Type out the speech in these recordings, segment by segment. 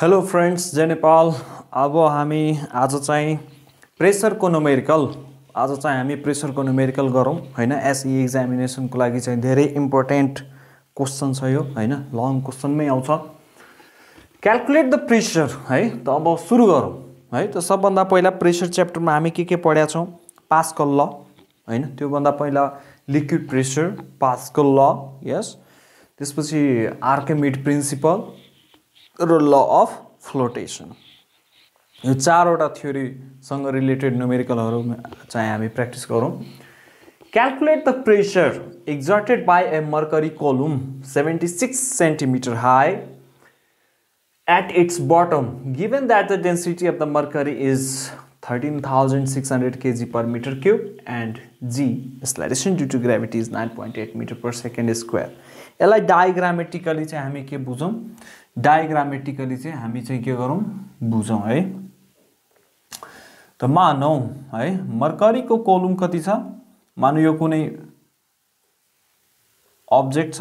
Hello friends जय नेपाल। अब हामी आज चाहिँ प्रेशर को न्यूमेरिकल गरौं हैन। एसई एक्जामिनेसन को लागि चाहिँ धेरै इम्पोर्टेन्ट क्वेशन छ यो हैन, लङ क्वेशनमै आउँछ। क्याल्कुलेट द प्रेशर है, त अब सुरु गरौं है। त सबभन्दा पहिला प्रेशर च्याप्टर मा हामी के पढ्या छौं, पास्कल ल हैन। त्यो भन्दा पहिला liquid pressure, Pascal law, yes, त्यसपछि Archimedes principal raw law of flotation. यो चारवटा थ्योरी सँग रिलेटेड न्यूमेरिकलहरु चाहिँ हामी प्र्याक्टिस गरौं। Calculate the pressure exerted by a mercury column 76 centimetre high at its bottom given that the density of the mercury is 13600 kg per meter cube and g acceleration due to gravity is 9.8 meter per second square. यसलाई diagrammatically चाहिँ हामी के बुझौं, है त मानौ है mercury को column कति छ, मानौ यो कुनै अब्जेक्ट छ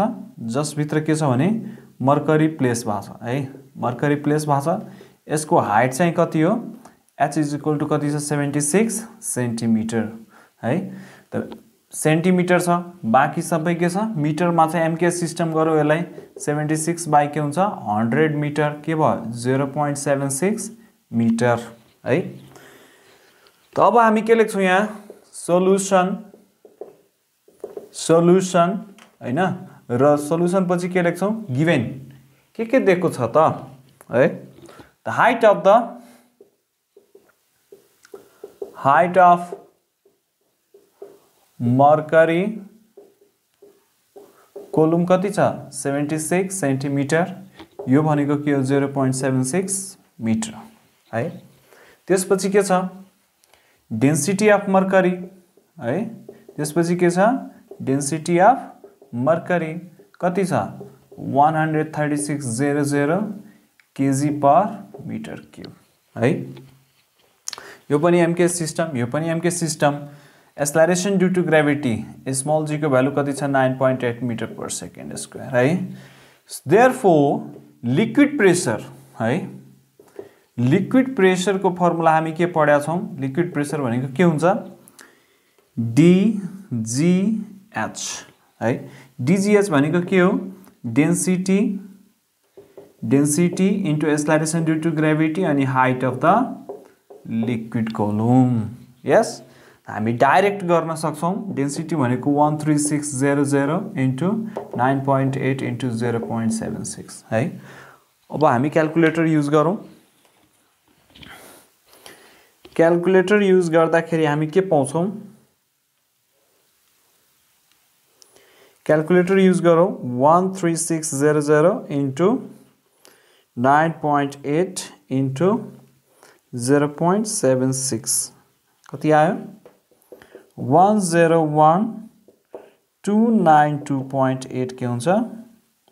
जस भित्र के छ भने मर्करी प्लेस भाछ है, मर्करी प्लेस भाछ। यसको हाइट चाहिँ कति हो, h is equal to कति छ 76 सेन्टिमिटर है। त सेन्टिमिटर छ, बाकी सबै के छ मिटर मा चाहिँ एमकेएस सिस्टम गर्यो, यसलाई 76 बाइ के हुन्छ 100 मिटर के भयो 0.76 मिटर है। त अब हामी के लेख्छौं यहाँ सोलुसन हैन, र सोलुसन पछि के लेख्छौं गिवन के दिएको छ त है। The height of the mercury column कति छ 76 सेन्टिमिटर, यो भनेको के हो 0.76 मिटर है। त्यसपछि के छ डेन्सिटी अफ मर्करी है, त्यसपछि के छ डेन्सिटी अफ मर्करी कति छ 13600 केजी पर मिटर क्यूब है। यो पनि MKS system, acceleration due to gravity small g को भ्यालु कति छ 9.8 मिटर पर सेकेन्ड स्क्वायर है। देयरफोर लिक्विड प्रेशर है, लिक्विड प्रेशर को फर्मुला हामी के पढ्या छौं, लिक्विड प्रेशर भनेको के हुन्छ डीजीएच है। डीजीएच भनेको के हो density into acceleration due to gravity अनि height of the liquid column. Yes, हामी डाइरेक्ट गर्न सक्छौं, डेन्सिटी भनेको 13600 इन्टु 9.8 इन्टु 0.76 है। अब हामी क्याल्कुलेटर युज गरौं। क्याल्कुलेटर युज गर्दाखेरि हामी के पाउँछौं, क्याल्कुलेटर युज गरौं 13600 इन्टु 9.8 इन्टु 0.76 कति आयो 101292.8 के हुन्छ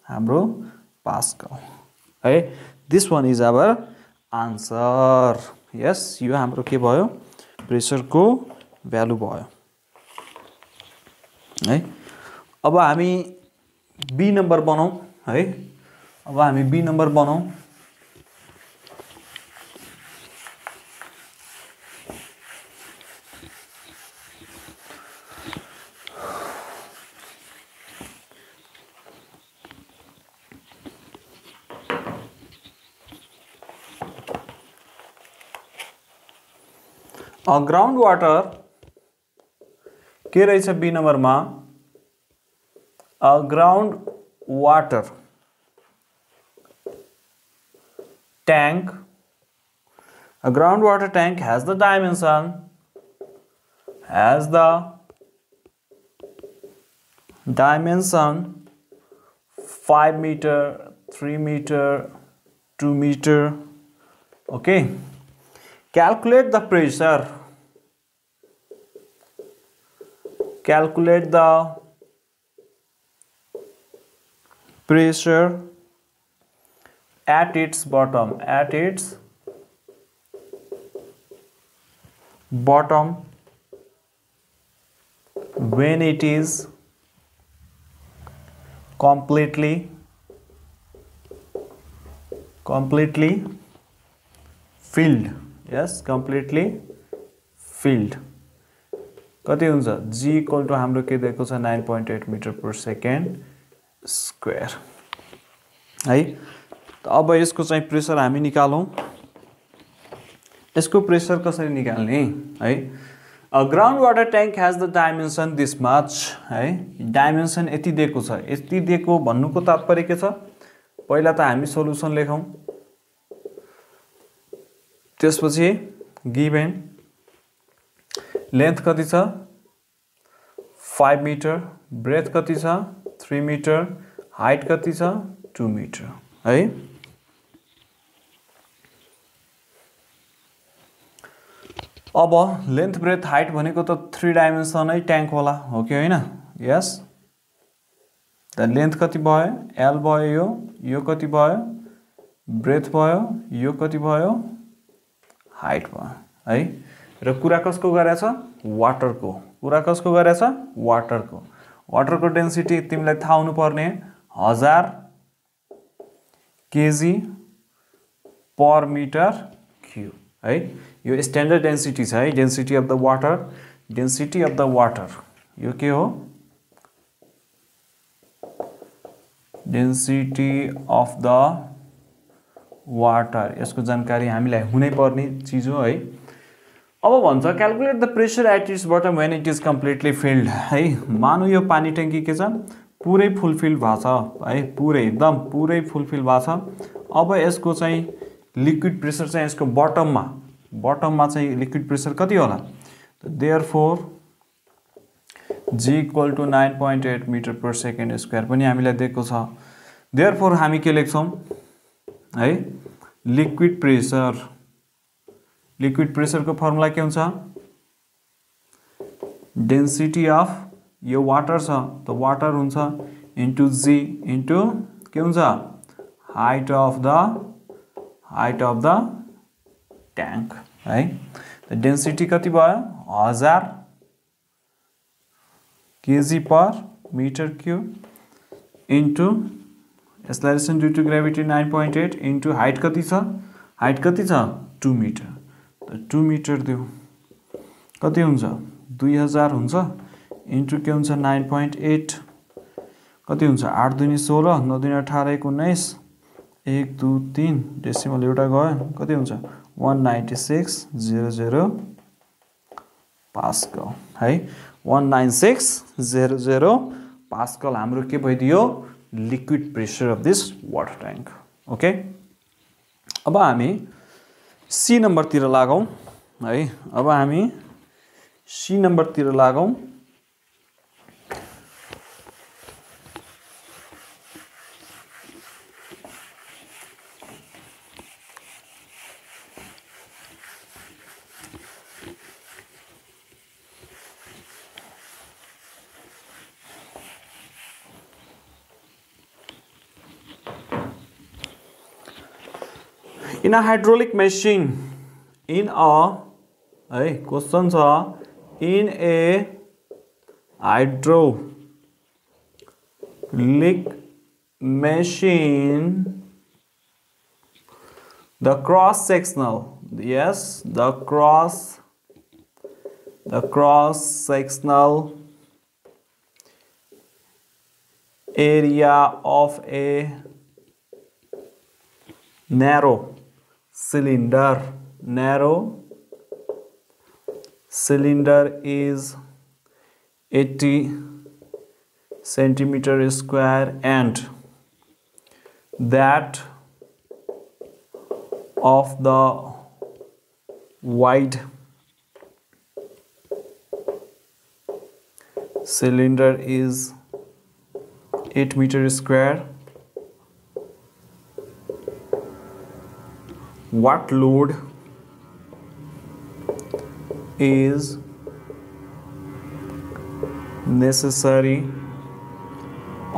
हाम्रो पास्कल है। This one is our answer. Yes, यो हाम्रो के भयो प्रेशर को भ्यालु भयो है। अब हामी बी नम्बर बनाऊ है, ग्राउन्ड वाटर के रहेछ बी नम्बर मा, ground water tank, ground water tank has the dimension dimension 5 metre 3 metre 2 metre okay. Calculate the pressure, at its bottom, when it is completely filled. Yes, completely filled. कति हुन्छ g equal to हाम्रो के दिएको छ 9.8 meter per second square. है अब यसको चाहिँ प्रेशर हामी निकालौं. यसको प्रेशर कसरी निकाल्ने है. A ground water tank has the dimension this much. है डाइमेन्सन यति दिएको छ. यति दिएको भन्नुको तात्पर्य के छ. पहिला त हामी सोलुसन लेखौं. त्यसपछि गिभन लेंथ कति छ 5 मिटर, ब्रेथ कति छ 3 मिटर, हाइट कति छ 2 मिटर है. अब लेंथ ब्रेथ हाइट भनेको त 3 डाइमेन्सन है ट्यांक होला हो कि हैन. यस द लेंथ कति भयो l भयो यो, यो कति भयो ब्रेथ भयो, यो कति भयो हाइट भयो है. र कुरा कसको गरेछ वाटर को, कुरा कसको गरेछ वाटर को. वाटर को डेन्सिटी तिमीलाई थाहा हुनु पर्ने 1000 केजी पर मिटर क्यूब है. यो स्टैंडर्ड डेन्सिटी छ है. Density of the water, density of the water यो के हो डेन्सिटी अफ द वाटर. यसको जानकारी हामीलाई हुनै पर्ने चीज हो है. अब भन्छ calculate the pressure at its bottom when it is completely filled है. मानु यो पानी ट्याङ्की के छ पुरै फुलफिल भएको छ है. पुरै एकदम पुरै फुलफिल भएको छ. अब यसको चाहिँ लिक्विड प्रेशर चाहिँ यसको बटममा चाहिँ लिक्विड प्रेशर कति होला. Therefore g equal to 9.8 metre per second square पनि हामीलाई दिएको छ. देयरफोर हामी के लेख्छौं है लिक्विड प्रेशर. लिक्विड प्रेशर को फर्मुला के हुन्छ डेन्सिटी अफ यो वाटर छ त वाटर हुन्छ इन्टु जी इन्टु के हुन्छ हाइट अफ द ट्यांक है. त डेन्सिटी कति भयो 1000 KG per metre cube into acceleration due to gravity 9.8 into height कति छ 2 मिटर. 2 मिटर दियो कति हुन्छ 2000 हुन्छ इन्टु के हुन्छ 9.8 कति हुन्छ 8 दुनी 16 9 दुनी 18 19 1 2 3 डेसिमल एउटा गयो कति हुन्छ 196.00 पास्कल है. 196.00 पास्कल हाम्रो के भइदियो liquid pressure of this water tank. Okay अब हामी C नंबर तीर लागौं है. अब हामी C नंबर तीर लागौं. In a hydraulic machine, the cross sectional area of a narrow cylinder is 80 centimeter square and that of the wide cylinder is 8 meter square. What load is necessary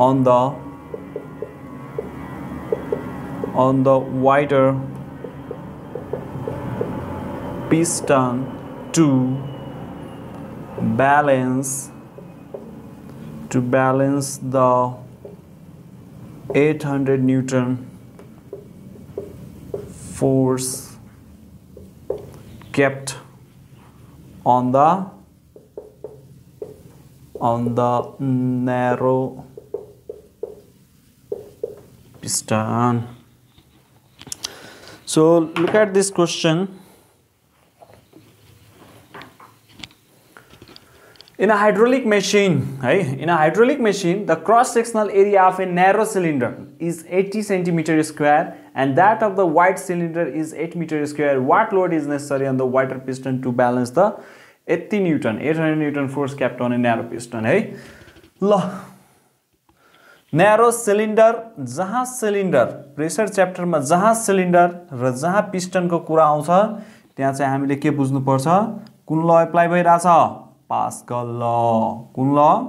on the wider piston to balance the 800 Newton force kept on the narrow piston. So look at this question. In a hydraulic machine, the cross-sectional area of a narrow cylinder is 80 centimeter square and that of the wide cylinder is 8 meter square. What load is necessary on the wider piston to balance the 800 Newton force kept on a narrow piston? Hey, narrow cylinder, जहाँ cylinder pressure chapter में जहाँ cylinder र जहाँ piston को कुरा आउँछ त्यहाँ चाहिँ हामीले के बुझ्नु पर्छ? कुन law apply भइराछ? Pascal law. कुन law?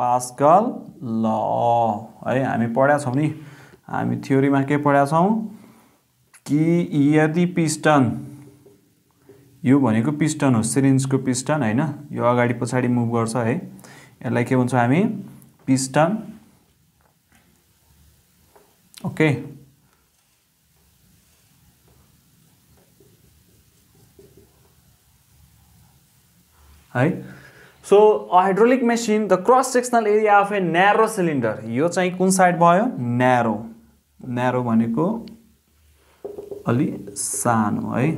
Pascal law. है हामी पढ्या छौं नि, हामी theory मा के पढ्या छौं कि यदि piston, यो भनेको piston हो, syringe को piston हैन, यो अगाडि पछाडी move गर्छ है, यसलाई के भन्छौं हामी? Piston. Okay. Right. So a hydraulic machine, the cross-sectional area of a narrow cylinder. Yo chahi kun side bhayo? Narrow. Narrow bhaneko ali sano, hai.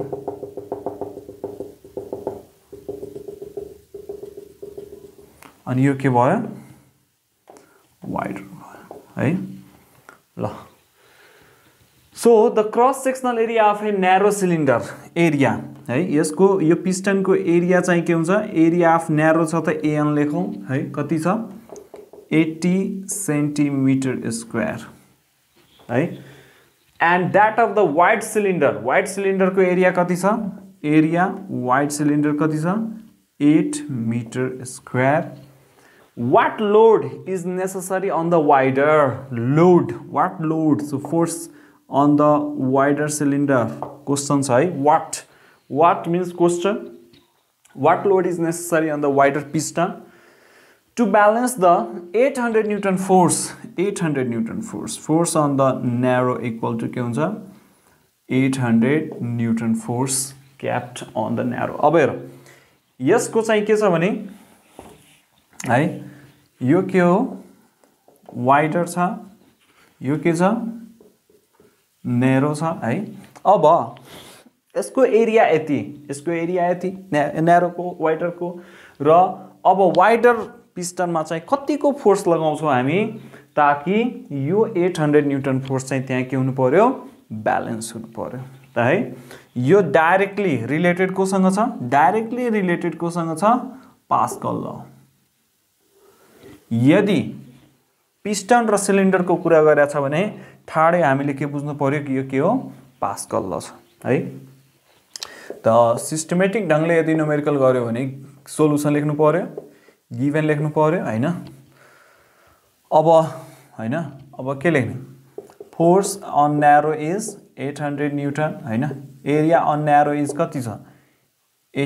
Ani yo ke bhayo? Wider bhayo, hai. La. So the cross-sectional area of a narrow cylinder area, है यसको यो piston को area चाहिँ के हुन्छ? Area of narrow छ त AN लेखौं है, कति छ? 80 cm square है, and that of the wide cylinder, को area कति छ? Area wide cylinder कति छ? 8 meter square. What load is necessary on the wider? Load, what load? So force on the wider cylinder, question hai what? What means question? What load is necessary on the wider piston to balance the 800 Newton force? 800 Newton force. Force on the narrow equal to ke huncha? 800 Newton force kept on the narrow. Ab hera yasko chahi ke cha bhane hai, yo ke ho? Wider cha, yo ke cha? Narrow छ है. अब यसको area यति, narrow को wider को, र अब wider piston मा चाहिँ कतिको फोर्स लगाउँछौं हामी ताकि यो 800 Newton फोर्स चाहिँ त्यहाँ के हुनु पर्यो? ब्यालेन्स हुनु पर्यो त है. यो डाइरेक्टली रिलेटेड कोसँग छ? पास्कल ल. यदि पिस्टन र सिलिन्डर को कुरा गरेका छ भने ठाडै हामीले के बुझ्नु पर्यो कि यो के हो? पास्कल ल छ है. त सिस्टमेटिक ढंगले यदि न्यूमेरिकल गर्यो भने सोलुसन लेख्नु पर्यो, गिवन लेख्नु पर्यो हैन. अब हैन, अब के लेख्ने? Force on narrow is 800 newton हैन, एरिया अन नारो इज कति छ?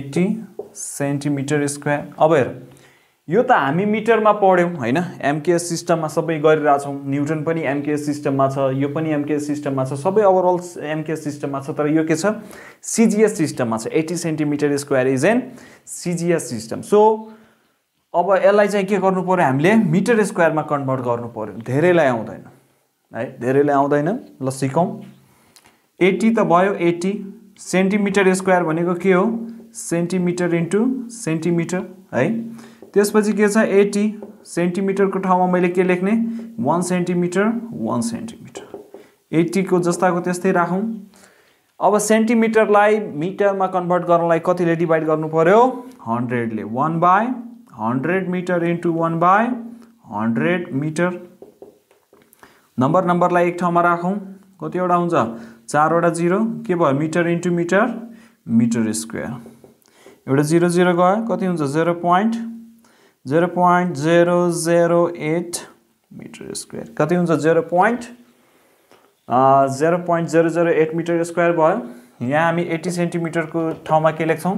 80 सेन्टिमिटर स्क्वायर. अब हेर यो त हामी मिटर मा पढ्यौ हैन, MKS सिस्टम मा सबै गरिरा छौं, न्यूटन पनि MKS सिस्टम मा छ, यो पनि MKS सिस्टम मा छ, सबै ओभरअल MKS सिस्टम मा छ. तर यो के छ? CGS सिस्टम मा छ. 80 centimetre square is an CGS system. So अब यसलाई चाहिँ के गर्नु पर्यो? हामीले मिटर स्क्वायर मा कन्भर्ट गर्नु पर्यो. धेरैलाई आउँदैन है, ल सिकौं. 80 त भयो 80 सेन्टिमिटर स्क्वायर भनेको के हो? सेन्टिमिटर इन्टु सेन्टिमिटर है. त्यसपछि के छ? 80 सेन्टिमिटर को ठाउँमा मैले के लेख्ने? 1 सेन्टिमिटर 1 सेन्टिमिटर 80 को जस्ताको त्यस्तै राखौं. अब सेन्टिमिटर लाई मिटर मा कन्भर्ट गर्नलाई कति ले डिवाइड गर्नु पर्यो? 100 ले. 1/100 मिटर इन्टु 1/100 मिटर. नम्बर लाई एक ठाउँमा राखौं, कति वटा हुन्छ? 4 वटा 0 के भयो? Metre into metre metre square. एउटा 0 0 गयो, कति हुन्छ? 0.008 meter square. कति हुन्छ? 0.008 meter square भयो. यहाँ हामी 80 सेन्टिमिटर को ठाउँमा के लेख्छौं?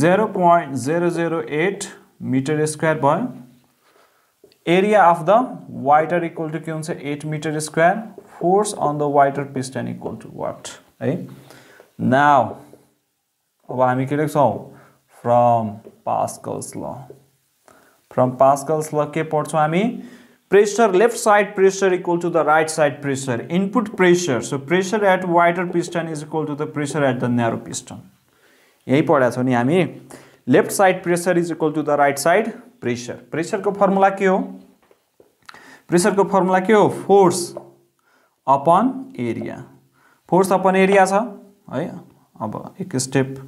0.008 meter square भयो. Area of the wider equal to के हुन्छ? 8 meter square. force on the wider piston equal to what, right? Now, from Pascal's law. From Pascal's law, pressure, left side pressure equal to the right side pressure, input pressure. So pressure at wider piston is equal to the pressure at the narrow piston. Left side pressure is equal to the right side pressure. Pressure ko formula ke ho? Pressure ko formula ke ho? Force upon area. Force upon area sa. Ab ek step.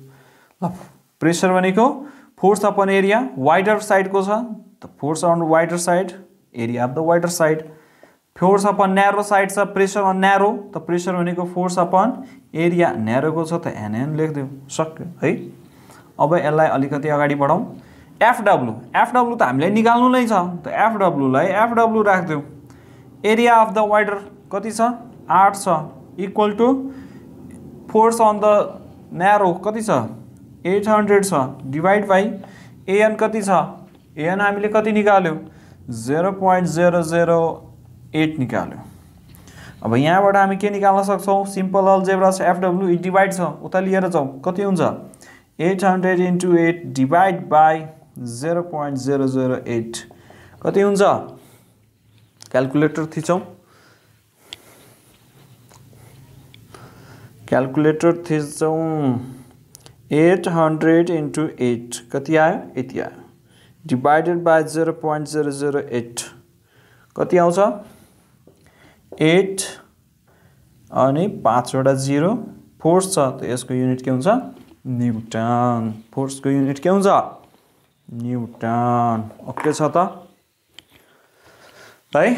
Pressure vaneko force upon area. Wider side ko sa. The force on wider side. Area of the wider side. Force upon narrow side sa. Pressure on narrow. The pressure vaneko force upon area. Narrow ko sa. The NN lekh diyo. Sakyo. अब यसलाई अलिकति अगाडि बढाऊ FW FW त हामीले निकाल्नु नै छ त FW लाई FW राख्दियौ एरिया अफ द वाइडर कति छ 8 छ equal to force on the narrow कति छ 800 छ डिवाइड बाइ एएन कति छ एएन हामीले कति निकाल्यौ 0.008 निकाल्यौ अब यहाँबाट हामी के निकाल्न सक्छौ सिम्पल अलजेब्रा छ FW इ डिवाइड छ उता लिएर जाऊ कति हुन्छ 800 into 8 divided by 0.008. कति हुन्छ? Calculator थिचौं. Calculator थिचौं. 800 into 8. कति आयो? 8 आयो. Divided by 0.008. कति आउँछ? 8 अनि 5 वटा 0 फोर्स छ त यसको युनिट के हुन्छ? न्यूटन फोर्स को यूनिट के हुन्छ न्यूटन ओके छ त है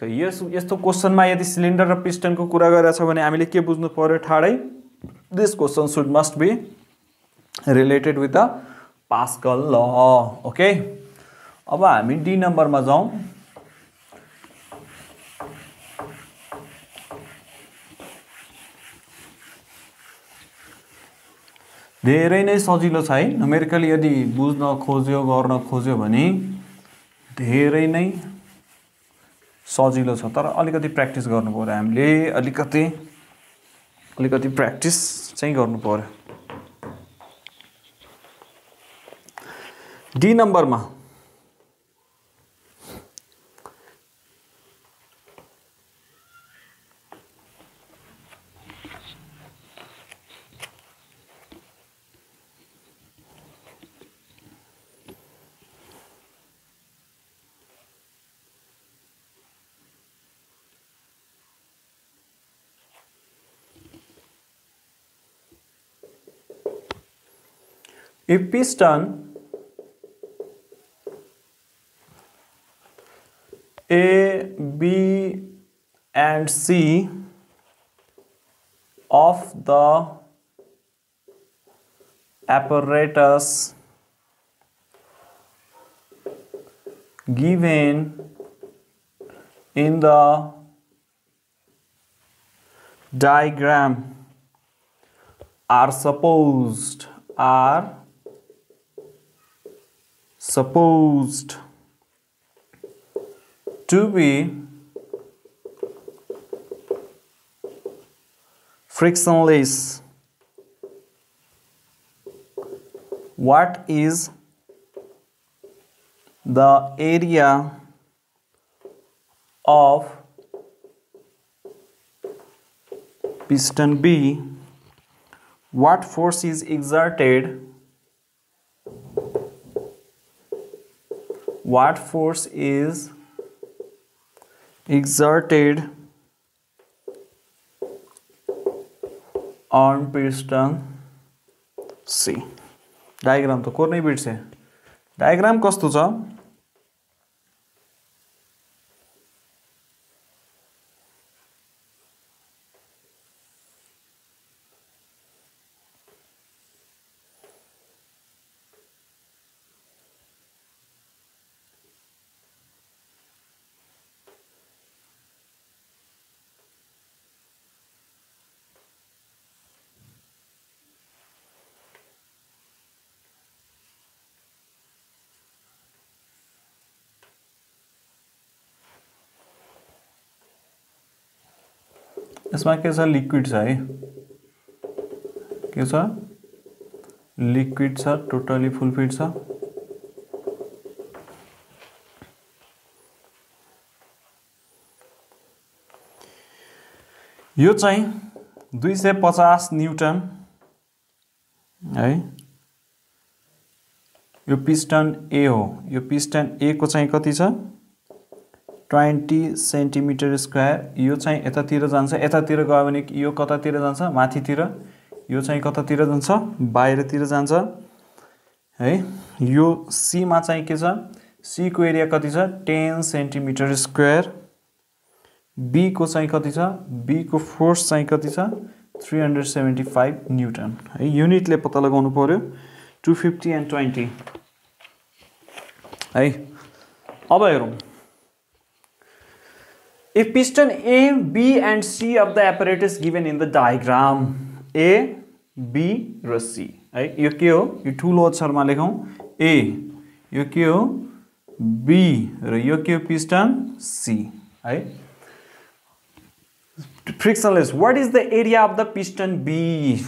त यस यस्तो क्वेश्चनमा यदि सिलिन्डर र पिस्टनको कुरा गरिरहेछ भने हामीले के बुझ्नु पर्यो ठाडै this question should must be related with the Pascal law okay अब हामी डी नम्बरमा जाऊ धेरै नै सजिलो छ है न्यूमेरिकली यदि बुझ्न खोज्यो गर्न खोज्यो भने धेरै नै सजिलो छ तर अलिकति प्र्याक्टिस गर्नु पर्यो हामीले अलिकति प्र्याक्टिस चाहिँ गर्नु पर्यो डी नम्बरमा If piston A, B, and C of the apparatus given in the diagram are supposed to be frictionless. What is the area of piston B? What force is exerted? What force is exerted on piston C? Diagram to corner bit se. Diagram kasto cha. इसमें कैसा liquids है, कैसा liquid सा totally fulfilled सा। यो चाहिँ 250 Newton है। यो piston A हो, यो piston A को चाहिँ कति छ 20 सेन्टिमिटर स्क्वायर। यो चाहिँ यतातिर जान्छ, यतातिर गयो भने यो कतातिर जान्छ माथितिर, यो चाहिँ कतातिर जान्छ बाहिरतिर जान्छ है। यो सी मा चाहिँ के छ, सी को एरिया कति छ 10 सेन्टिमिटर स्क्वायर। बी को चाहिँ कति छ, बी को फोर्स चाहिँ कति छ 375 न्यूटन है। युनिटले पत्ता लगाउनु पर्यो 250 एन्ड 20 है। अब हेरौं, if piston A, B and C of the apparatus given in the diagram, A, B raw C है। यो के हो, यो ठूलो अक्षरमा लेखौं A, यो के हो B र यो के हो piston C है। frictionless, what is the area of the piston B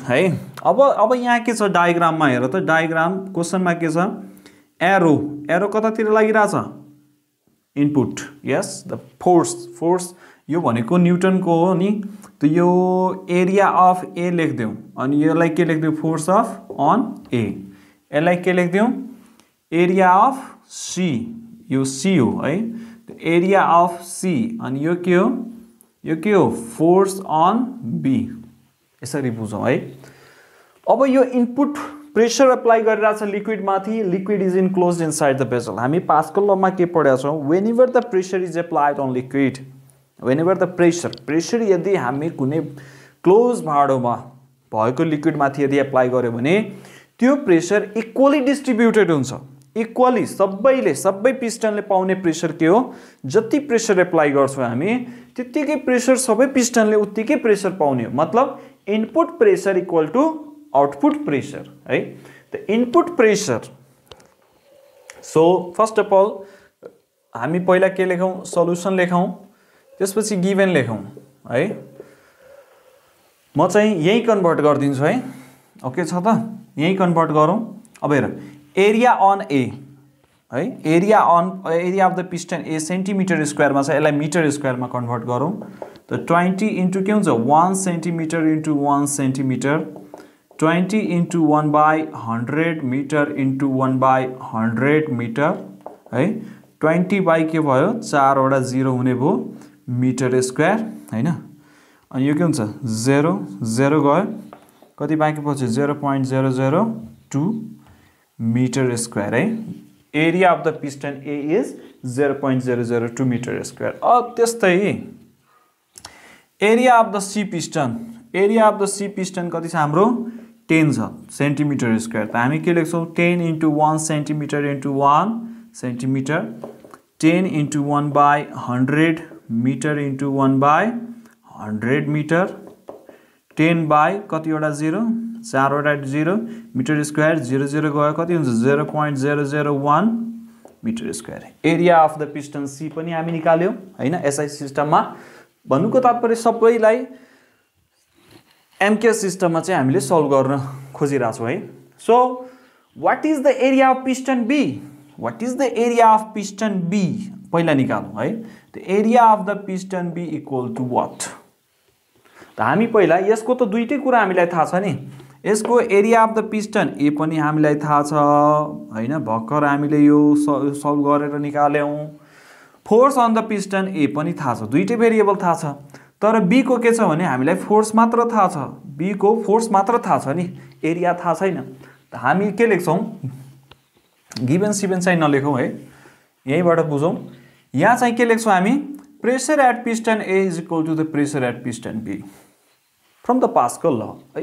है। अब यहाँ के छ डायग्राममा हेर त, डायग्राम क्वेशनमा के छ, एरो एरो कतातिर लागिराछ input, yes the force, force यो भनेको न्यूटन को हो नि। तो यो एरिया अफ ए लेख्दियौ अनि यसलाई के लेख्दियौ फोर्स अफ अन ए, यसलाई के लेख्दियौ एरिया अफ सी, यो सी हो है। तो एरिया अफ सी अनि यो के हो, यो के हो फोर्स अन बी, यसरी बुझौं है। अब यो इनपुट प्रेशर अप्लाई गरिरहेछ लिक्विड माथि, liquid is enclosed inside the vessel. हामी पास्कल लॉ मा के पढ्या छौ, whenever the pressure is applied on liquid, whenever the pressure, pressure यदि हामी कुनै क्लोज भाडोमा भएको लिक्विड माथि यदि अप्लाई गर्यो भने त्यो प्रेशर इक्वली डिस्ट्रिब्युटेड हुन्छ, इक्वली सबैले सबै पिस्टनले पाउने प्रेशर के हो, जति प्रेशर अप्लाई गर्छौ हामी त्यतिकै प्रेशर सबै पिस्टनले उतिकै प्रेशर पाउने हो। मतलब input pressure equal to output pressure right? The input pressure, so first of all हामी पहिला के लेखौं सल्युसन लेखौं, त्यसपछि गिवन लेखौं है। म चाहिँ यही कन्भर्ट गर्दिन्छु है, ओके छ त, यही कन्भर्ट गरौं। अब हेर एरिया अन ए है, area on area of the piston A centimetre स्क्वायरमा छ, यसलाई मिटर स्क्वायरमा कन्भर्ट गरौं। त 20 इन्टु के हुन्छ 1 centimetre into 1 centimetre, 20 into 1 by 100 meter into 1 by 100 meter है। 20 by के भयो 4 वटा 0 हुने भो मीटर स्क्वायर है ना, अनि यो के हुन्छ 0 0 गयो कति बाँकी पछि 0.002 मीटर स्क्वायर है। Area of the piston A is 0.002 metre square. अब त्यस्तै area of the C piston, area of the C piston कति छ हाम्रो 10 सेन्टिमिटर स्क्वायर। त हामी के लेख्छौं 10 into 1 centimetre into 1 centimetre, 10 into 1 by 100 metre into 1 by 100 metre, 10 by कतिवटा 0 चारवटा 0 मिटर स्क्वायर 00 गयो कति हुन्छ 0.001 metre square. Area of the piston C पनि हामी निकाल्यौ हैन। एसआई सिस्टममा भन्नुको तात्पर्य सबैलाई MKS system में हामीले सल्भ गर्न खोजिराछौं है। So what is the area of piston B, what is the area of piston B पहिला निकालौं है। The area of the piston B equal to what, त हामी पहिला यसको त दुईटै कुरा हामीलाई थाहा छ नि, यसको area of the piston A पनि हामीलाई थाहा छ हैन, भक्कर हामीले यो सल्भ गरेर निकाल्यौं। Force on the piston A पनि थाहा छ, दुईटै भेरिएबल थाहा छ। तर बी को के छ भने हामीलाई फोर्स मात्र थाहा छ, बी को फोर्स मात्र थाहा छ नि, एरिया थाहा छैन। त हामी के लेख्छौं गिवन सिभन चाहिँ नलेखौं है, यहीबाट बुझौं। यहाँ चाहिँ के लेख्छौं हामी pressure at piston A is equal to the pressure at piston B from the Pascal law है।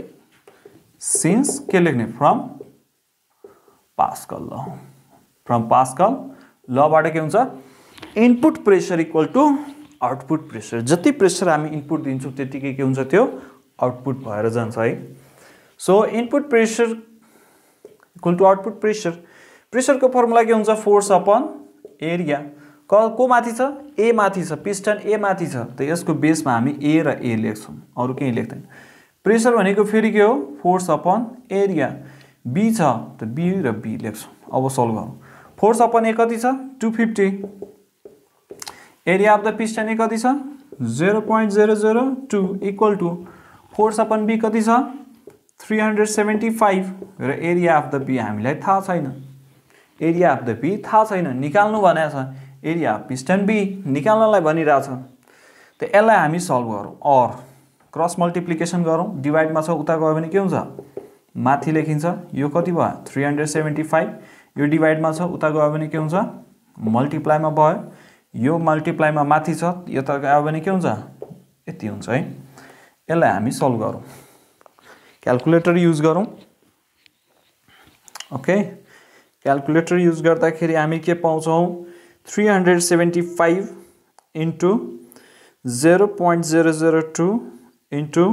सिन्स के लेख्ने from Pascal law, from Pascal लबाट के हुन्छ input pressure equal to output pressure, जति प्रेशर हामी इनपुट दिन्छौं त्यतिकै के हुन्छ त्यो आउटपुट भएर जान्छ है। So input pressure equal to output pressure, pressure को फर्मुला के हुन्छ फोर्स अपॉन एरिया। को माथि छ ए माथि छ पिस्टन ए माथि छ त यसको बेसमा हामी ए र ए लेख्छौं अरु केही लेख्दैन प्रेशर भनेको फेरि के हो फोर्स अपॉन एरिया बी छ त बी र बी लेख्छौं अब सोल्भ गरौं फोर्स अपॉन ए कति छ 250 area of the piston A कति छ 0.002 equal to force upon B कति छ 375 र एरिया अफ द बी हामीलाई थाहा छैन एरिया अफ द बी थाहा छैन निकाल्नु भनेको छ एरिया पिस्टन बी निकाल्नलाई भनिराछ त यसलाई हामी सोल्भ गरौं और क्रस मल्टिप्लिकेसन गरौं डिवाइड मा छ उता गयो भने के हुन्छ माथि लेखिन्छ यो कति भयो 375 यो डिवाइड मा छ उता गयो भने के हुन्छ मल्टिप्लाई मा भयो यो मल्टिप्लाई मा माथि छ यो त गयो भने के हुन्छ यति हुन्छ है यसलाई हामी सोल्भ गरौं क्याल्कुलेटर युज गरौं ओके क्याल्कुलेटर युज गर्दाखेरि हामी के पाउँछौं 375 into 0.002 into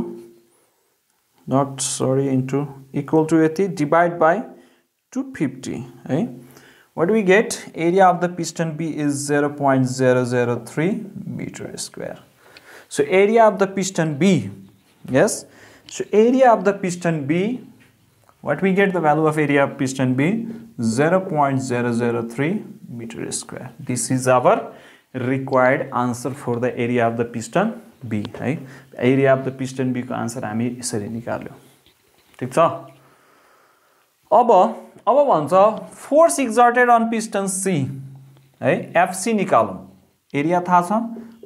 not sorry into equal to 80 divided by 250 right? What do we get? Area of the piston B is 0.003 meter square. So area of the piston B, yes. So area of the piston B, what we get the value of area of piston B? 0.003 meter square. This is our required answer for the area of the piston B. Right? Area of the piston B को answer हामी यसरी निकाल्यौ. ठीक छ? अब भन्छ force exerted on piston C. है FC निकालौं. Area थाहा छ?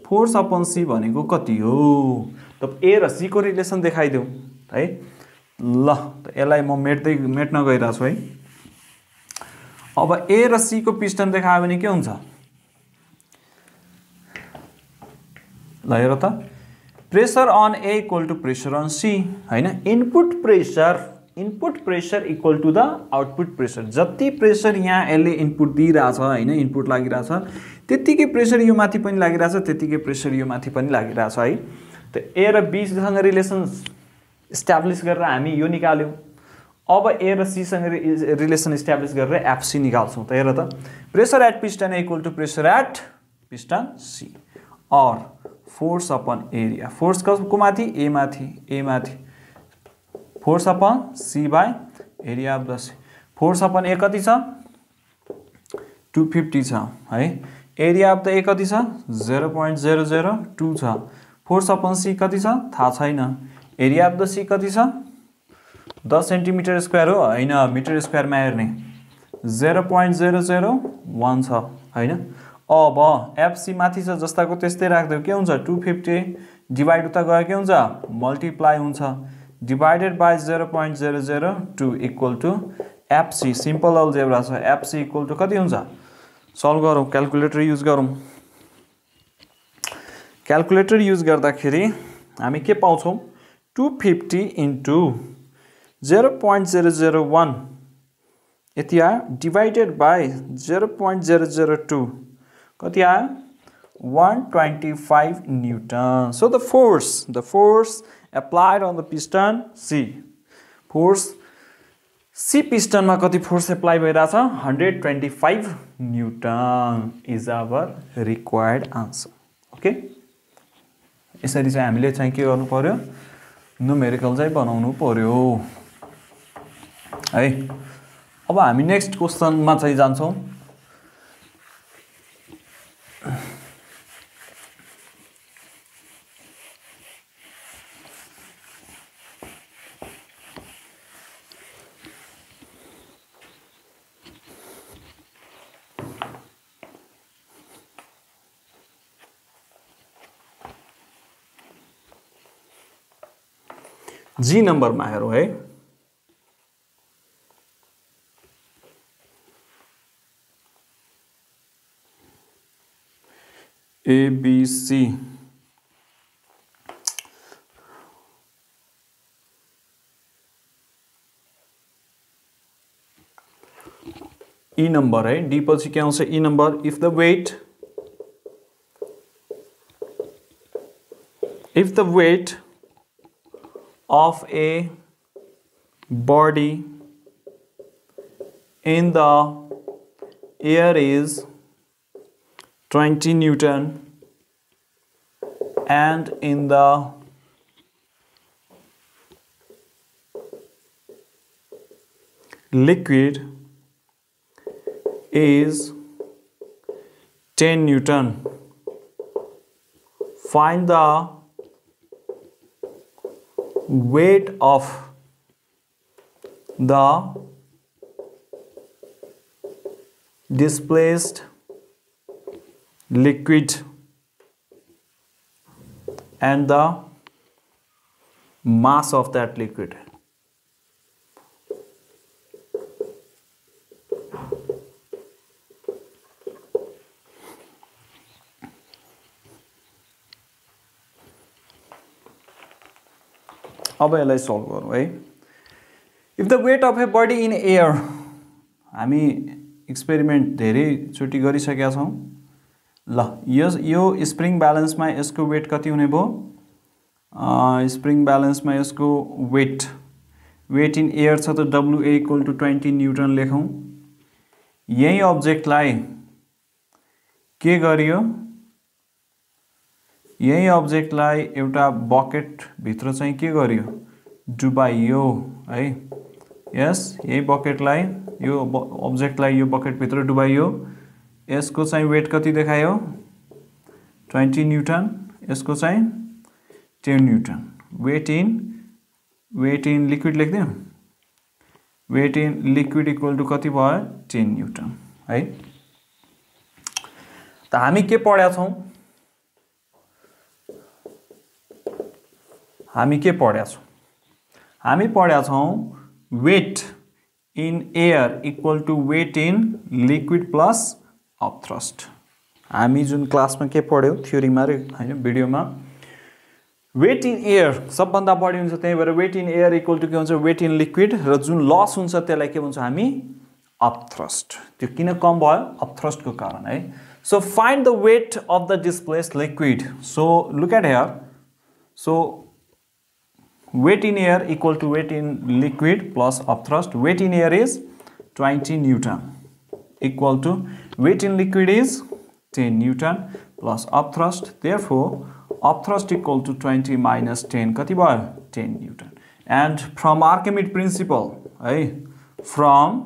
फोर्स अपॉन C भनेको कति हो? त A र C को रिलेसन देखाइदेऊ. है? ल त यसलाई म मेट्न गइराछु है. अब ए र सी को पिस्टन देखायो भने के हुन्छ ल हेरौ त pressure on A equal to pressure on C हैन input pressure equal to the output pressure जति प्रेशर यहाँ एले इनपुट दिइराछ हैन इनपुट लागिराछ त्यतिकै प्रेशर यो माथि पनि लागिराछ त्यतिकै प्रेशर यो माथि पनि लागिराछ है त ए र बी सँग रिलेसन इस्ट्याब्लिश गरेर हामी यो निकाल्यौ अब ए र सी सँग रिलेसन इस्ट्याब्लिश गरेर एफसी निकाल्छौं त हेर त pressure at piston A equal to pressure at piston C और फोर्स अपॉन एरिया फोर्स को माथि ए माथि force upon C by area of the C force upon A कति छ 250 छ है एरिया अफ द ए कति छ 0.002 छ फोर्स अपॉन सी कति छ थाहा छैन एरिया अफ द सी कति छ 10 सेन्टिमिटर स्क्वायर हो हैन मिटर स्क्वायर मा हेर्ने 0.001 छ हैन अब एफसी माथि छ जस्ताको त्यस्तै राख्दै के हुन्छ 250 डिवाइड उता गयो के हुन्छ मल्टिप्लाई हुन्छ divided by 0.002 equal to FC simple algebra छ एफसी इक्वल टु कति हुन्छ सोल्भ गरौं क्याल्कुलेटर युज गरौं क्याल्कुलेटर युज गर्दाखेरि हामी के पाउँछौं 250 into 0.001 यति आयो डिवाइडेड बाइ 0.002 कति आयो 125 newton so the force applied on the piston C force C piston मा कति फोर्स अप्लाई भइरा छ 125 newton is our required answer okay यसरी चाहिँ हामीले चाहिँ के गर्नु पर्यो न्यूमेरिकल चाहिँ बनाउनु पर्यो है अब हामी नेक्स्ट क्वेश्चन मा चाहिँ जान्छौं जी नंबर मा हेरौ है A, B, C. E number है D पछि के आउँछ E number if the weight of a body in the air is 20 Newton, and in the liquid is 10 Newton. Find the weight of the displaced liquid and the mass of that liquid. अब यसलाई solve गरौँ है. If the weight of a body in air, हामी experiment धेरै चोटी गरिसकेका छौँ. ल यो स्प्रिङ ब्यालेन्समा यसको वेट कति हुने भयो? स्प्रिङ ब्यालेन्समा यसको वेट इन एयर छ त डब्लुए इक्वल टु 20 न्युटन लेखौँ. यही अब्जेक्टलाई के गरियो? यही अब्जेक्टलाई एउटा बकेट भित्र चाहिँ के गरियो? डुबाइयो है. यस, यही बकेटलाई, यो अब्जेक्टलाई यो बकेट भित्र डुबाइयो. यसको चाहिँ वेट कति देखायो? 20 न्युटन. यसको चाहिँ 10 न्युटन. वेट इन लिक्विड लेख्दियौँ. Weight in liquid equal to कति भयो? 10 न्युटन है. त हामी के पढ्या छौँ? हामी पढ्या छौँ weight in air equal to weight in liquid plus upthrust. हामी जुन क्लासमा के पढ्यौ, थ्योरी मात्रै हैन भिडियोमा, वेट इन एयर सबभन्दा बढी हुन्छ, त्यही भएर weight in air equal to के हुन्छ? Wait in liquid. र जुन लस हुन्छ त्यसलाई के भन्छ हामी? अपथ्रस्ट. त्यो किन कम भयो? अपथ्रस्टको कारण है. So find the weight of the displaced liquid. So look at here. So weight in air equal to weight in liquid plus upthrust. Weight in air is 20 Newton equal to weight in liquid is 10 Newton plus upthrust. Therefore, upthrust equal to 20 minus 10. Kati bhayo? 10 Newton. And from Archimedes principle, from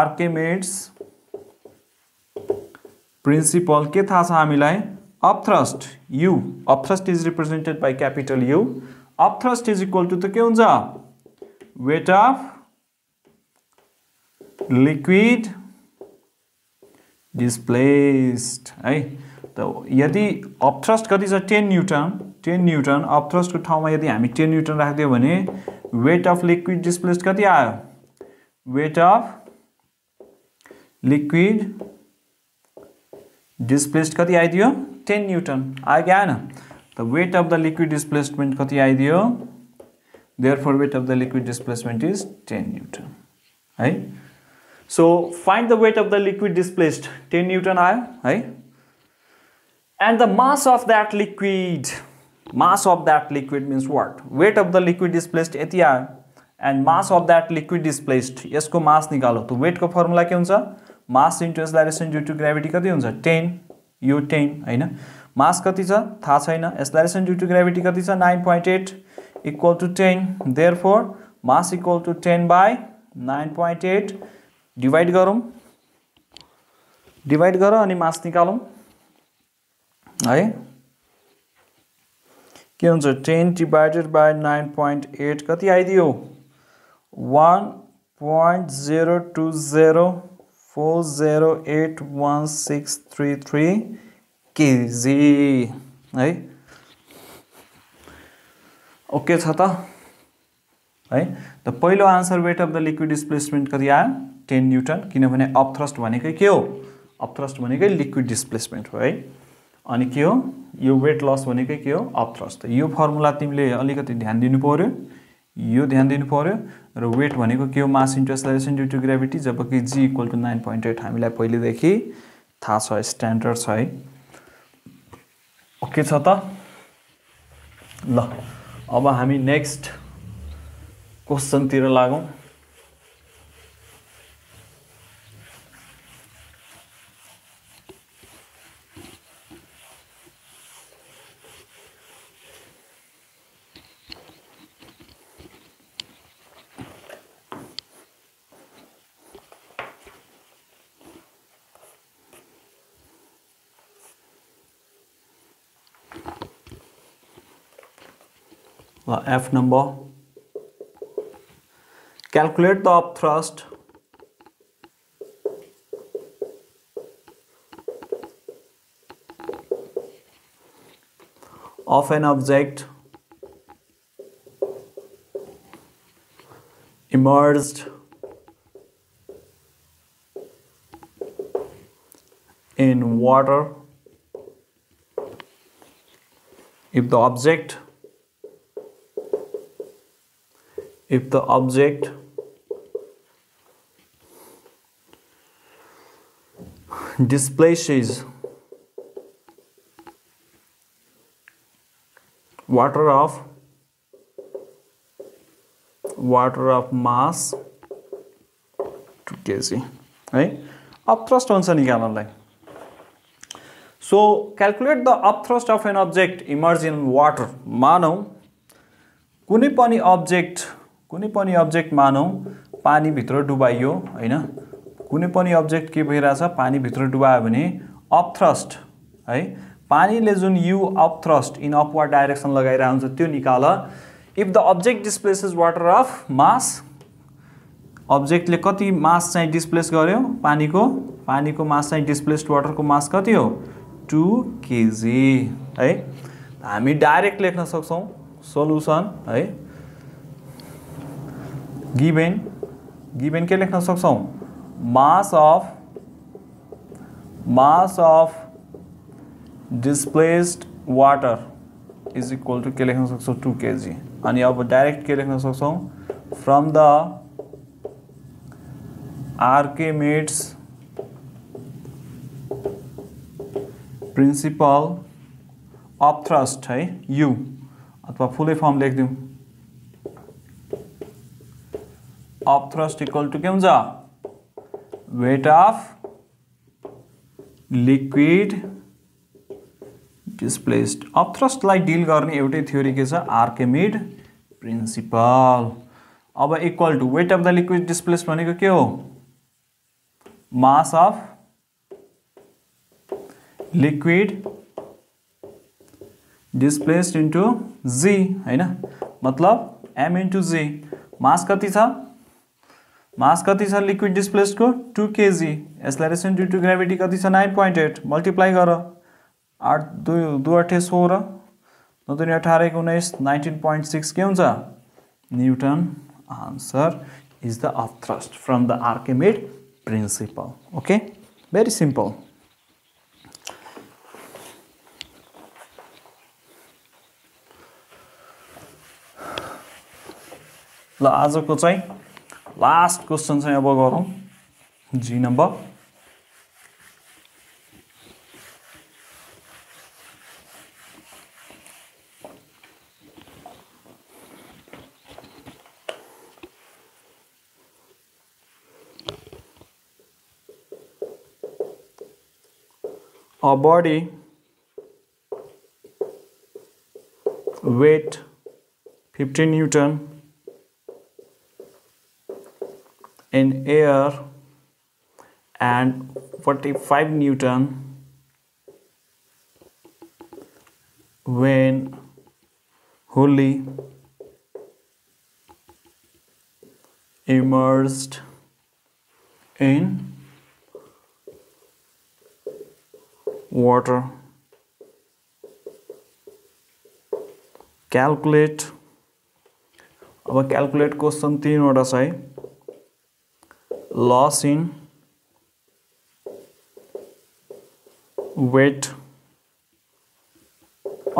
Archimedes principle, ke thaha cha hamilai? Upthrust U. Upthrust is represented by capital U. Upthrust is equal to the Kionza weight of liquid displaced. So, yadi upthrust kati cha 10 Newton. 10 Newton. Upthrust ko thauma yadi hami 10 Newton rakhdiyo bhane weight of liquid displaced kati aayo? Weight of liquid displaced kati aaidiyo? 10 Newton. Again, the weight of the liquid displacement kati aaidiyo? Therefore, weight of the liquid displacement is 10 Newton. Right? So, find the weight of the liquid displaced. 10 Newton aayo, right? And the mass of that liquid. Mass of that liquid means what? Weight of the liquid displaced yati aayo. And mass of that liquid displaced. Yesko mass nikalo. So, weight ko formula ke huncha? Mass into acceleration due to gravity kati huncha? 10. यो 10 हैन. Mass कति छ थाहा छैन. Acceleration due to gravity कति छ? 9.8 equal to 10. Therefore mass equal to 10 by 9.8. Divide गर अनि मास निकालौं है. के हुन्छ? 10 डिवाइडेड बाइ 9.8 कति आइदियो? 1.020408163 kg. Right? Okay, Chata. Right? The पहिलो answer weight of the liquid displacement कति आयो? 10 Newton. किनभने अपथ्रस्ट भनेकै के हो? अपथ्रस्ट भनेकै लिक्विड डिस्प्लेसमेन्ट हो है. अनि के हो? यो वेट लस भनेकै के हो? अपथ्रस्ट. यो फर्मुला तिमीले अलिकति ध्यान दिनु पर्यो. यो ध्यान दिनु पर्यो. र वेट भनेको के हो? Mass into acceleration due to gravity. जबकि g इक्वल टु 9.8 हामीलाई पहिलेदेखि थाहा छ, स्ट्यान्डर्ड छ है. ओके छ त. ल अब हामी नेक्स्ट क्वेश्चनतिर लागौं. the F number. Calculate the up thrust. Of an object immersed in water if the object displaces water of mass 2 kg, right? Upthrust huncha ni nikalnai. So calculate the upthrust of an object immersed in water. Manau कुनै पनि object मानौ पानी भित्र डुबाइयो, हैन? कुनै पनि object के भइराछ पानी भित्र डुबायो भने upthrust, है? पानीले जुन u upthrust in upward direction लगाइरा हुन्छ त्यो निकाल. If the object displaces water of mass, object ले कति mass चाहिँ displace गर्यो? पानीको mass चाहिँ displaced water को mass कति हो? 2 kg, है? हामी डाइरेक्ट लेख्न सक्छौं solution, है? given के लेख्न सक्छौं mass of displaced water is equal to के लेख्न सक्छौं 2 kg. अनि अब डाइरेक्ट के लेख्न सक्छौं from the Archimedes principle upthrust है u, अथवा फुल फर्म लेख दिउँ upthrust equal to के हुन्छ weight of liquid displaced. Upthrust लाई डील गर्ने एउटै थ्योरी के छ आर्किमिड प्रिन्सिपल. अब equal to weight of the liquid displaced भनेको के हो? mass of liquid displaced into g, हैन? मतलब m into g. मास कति छ लिक्विड डिस्प्लेस्ड को 2 kg. Acceleration due to gravity कति छ 9.8 मल्टिप्लाई गर 8 2 8 16 9 2 18 19 19.6 के हुन्छ newton. Answer is the upthrust from the Archimedes principle. Okay, very simple. ल आजको चाहिँ लास्ट क्वेश्चन अब गरौं G number. A body weight 50 Newton in air and 45 Newton when wholly immersed in water. Calculate. अब calculate question 3 वटा छ. Loss in weight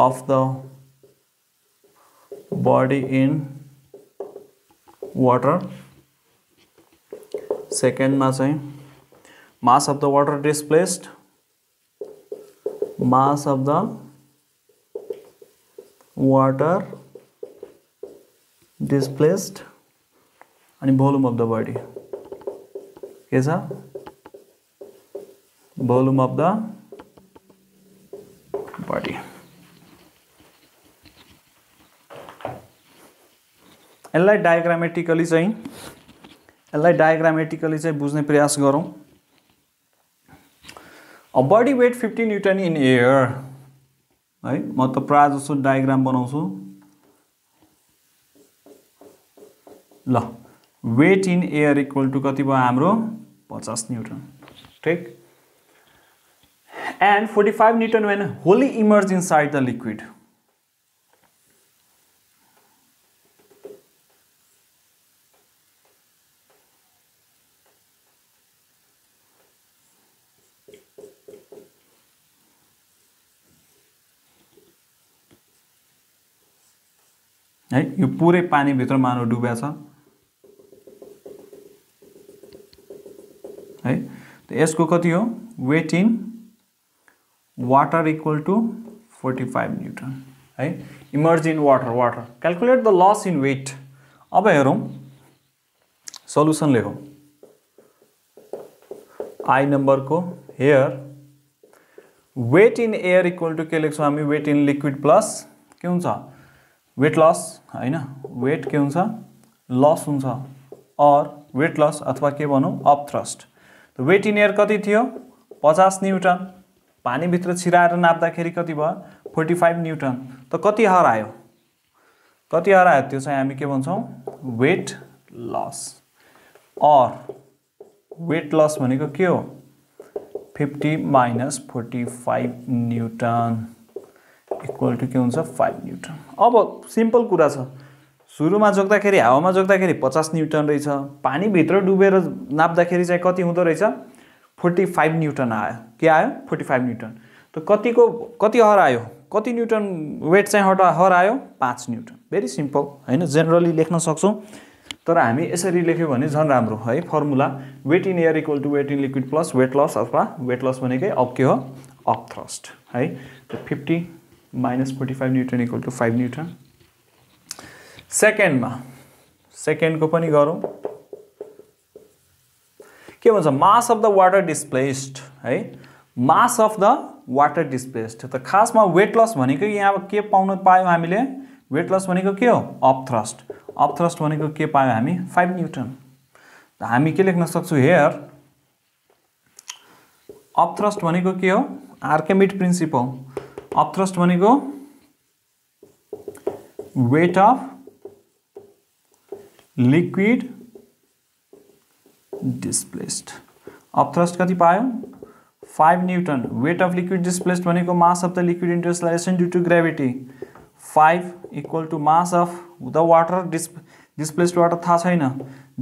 of the body in water. Second mass of the water displaced, mass of the water displaced, and volume of the body. के छ? Volume of the body. यसलाई diagrammatically चाहिँ बुझ्ने प्रयास गरौं. A body weight 50 newton in air, है? म त प्रायः जसो डायग्राम बनाउँछु. ल weight in air equal to कति भयो हाम्रो 50 न्यूटन ठीक and 45 Newton when wholly immersed inside the liquid. है यो पूरे पानी भित्र मानव डुब्या छ है तो यसको कति हो weight in water equal to 45 Newton. Right? Immerse in water, Calculate the loss in weight. अब हेरौं solution लेखौं. I number को here weight in air equal to के लेख्छौं हामी weight in liquid plus के हुन्छ weight loss हैन weight के हुन्छ loss हुन्छ और weight loss अथवा के भनौं upthrust. तो weight in air कति थियो 50 Newton. पानी भित्र छिराएर नाप्दाखेरि कति भयो 45 न्यूटन त कति हरायो त्यो चाहिँ हामी के भन्छौं वेट लस और वेट लस भनेको के हो 50 minus 45 न्यूटन इक्वल टु के हुन्छ 5 न्यूटन अब सिम्पल कुरा छ सुरुमा जोक्दाखेरि हावामा जोक्दाखेरि 50 न्यूटन रहेछ पानी भित्र डुबेर नाप्दाखेरि चाहिँ कति हुँदो रहेछ 45 न्यूटन आयो के आयो 45 न्यूटन तो कति हरायो कति न्यूटन वेट चाहिँ हरायो 5 न्यूटन भेरी सिम्पल हैन जनरली लेख्न सक्छौ तर हामी यसरी लेख्यो भने झन् राम्रो है formula weight in air equal to weight in liquid plus weight loss अथवा वेट लस भनेकै अब के हो अप थ्रस्ट है तो 50 minus 45 newton equal to 5 newton सेकेन्डको पनि गरौं के भन्छ mass of the water displaced है mass of the water displaced त खासमा वेट लस भनेको यहाँ के पाउन पायौ हामीले वेट लस भनेको के हो अप थ्रस्ट भनेको के पायौ हामी 5 न्यूटन त हामी के लेख्न सक्छौ हियर अप थ्रस्ट भनेको के हो आर्किमिड प्रिन्सिपल अप थ्रस्ट भनेको weight of liquid displaced upthrust कति पायो 5 Newton weight of liquid displaced भनेको mass of the liquid into acceleration due to gravity 5 equal to mass of the water displaced water थाहा छैन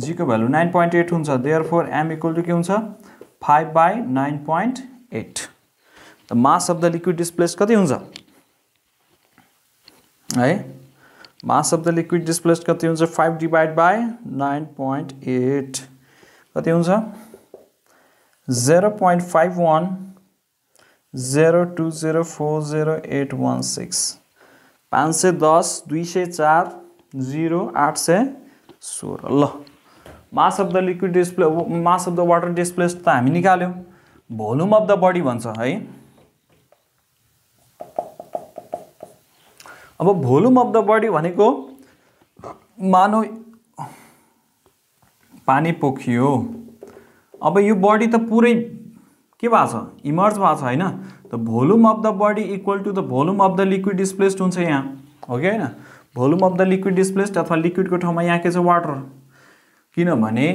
g को value 9.8 हुन्छ therefore m equal to के हुन्छ 5 by 9.8 the mass of the liquid displaced कति हुन्छ है mass of the liquid displaced कति हुन्छ 5 divided by 9.8 कति हुन्छ 0.5102040816 510 204 0816 ल mass of the liquid display mass of the water displaced त हामी निकाल्यौ भोल्युम अफ द बडी भन्छ है अब भोल्युम अफ द बडी भनेको मानौ पानी पोखियो अब यो बॉडी त पुरै के भाछ इमर्ज भाछ हैन त volume of the body equal to the volume of the liquid displaced हुन्छ यहाँ ओके हैन volume of the liquid displaced अथवा लिक्विड को ठाउँमा यहाँ के छ वाटर किनभने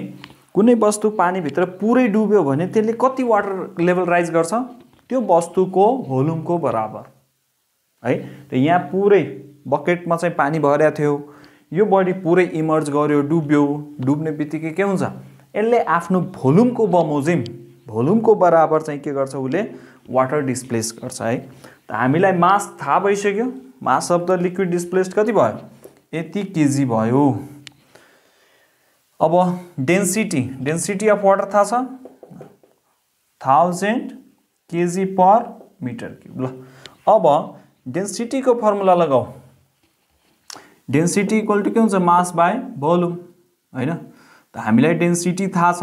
कुनै वस्तु पानी भित्र पुरै डुब्यो भने त्यसले कति वाटर लेभल राइज गर्छ त्यो वस्तुको भोल्युमको बराबर है त यहाँ पुरै बकेटमा चाहिँ पानी भर्या थियो यो बॉडी पुरै इमर्ज गर्यो डुब्यो डुब्नेबित्तिकै के हुन्छ यसले आफ्नो भोल्युमको बमोजिम भोल्युमको बराबर चाहिँ के गर्छ उले वाटर डिस्प्लेस गर्छ है त हामीलाई मास थाहा भइसक्यो mass of the liquid displaced कति भयो यति केजी भयो अब डेन्सिटी अफ वाटर थाहा छ 1000 केजी पर मिटर क्यूब ल अब डेन्सिटी को फर्मुला लगाऊ डेन्सिटी इक्वल टु के हुन्छ मास बाइ भोल्युम हैन त हामीलाई डेन्सिटी थाहा छ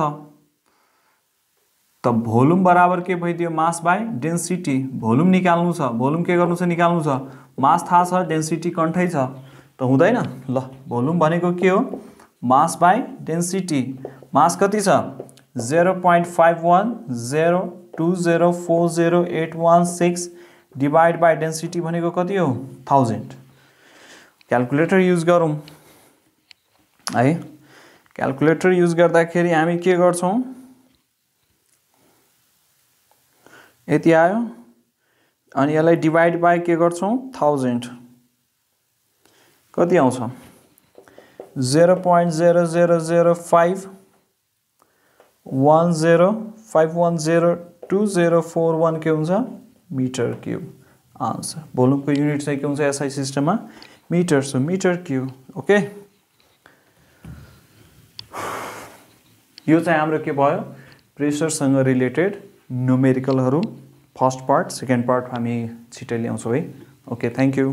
त भोल्युम बराबर के भइदियो मास बाइ डेन्सिटी भोल्युम निकाल्नु छ भोल्युम के गर्नु छ निकाल्नु छ मास थाहा छ डेन्सिटी कन्ठै छ त हुँदैन ल भोल्युम भनेको के हो मास बाइ डेन्सिटी मास कति छ 0.5102040816 डिवाइड बाइ डेन्सिटी भनेको कति हो 1000 क्याल्कुलेटर युज गरौं है क्याल्कुलेटर युज गर्दाखेरि हामी के गर्छौं यति आयो अनि यसलाई डिवाइड बाइ के गर्छौं 1000 कति आउँछ 0.0005 105102041 के हुन्छ मीटर क्यूब आंसर वॉल्यूम को यूनिट चाहिँ के हुन्छ एसआई सिस्टममा metre so metre cube okay यो चाहिँ हाम्रो के भयो प्रेशर सँग रिलेटेड न्यूमेरिकल हरु फर्स्ट पार्ट सेकेन्ड पार्ट हामी छिटै ल्याउँछौ है ओके थ्यांक यू